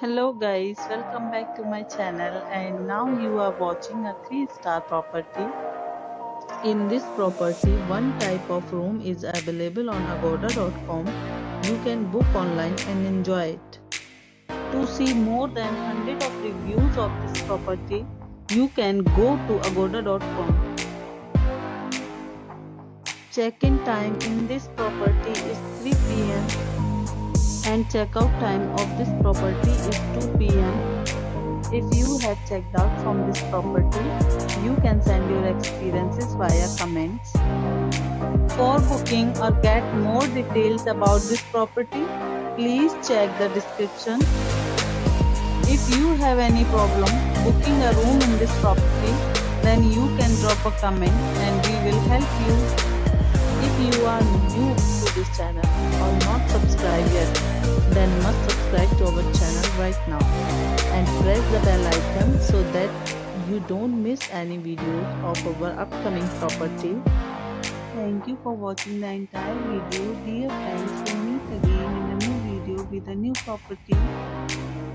Hello guys, welcome back to my channel, and now you are watching a 3-star property. In this property, one type of room is available on agoda.com. You can book online and enjoy it. To see more than 100 of reviews of this property, you can go to agoda.com. Check-in time in this property is 3 p.m. and checkout time of this property is 2 p.m. If you have checked out from this property, you can send your experiences via comments. For booking or get more details about this property, please check the description. If you have any problem booking a room in this property, then you can drop a comment and we will help you. If you are new to this channel or not subscribed yet, then must subscribe to our channel right now and press the bell icon so that you don't miss any videos of our upcoming property. Thank you for watching the entire video. Dear friends, we'll meet again in a new video with a new property.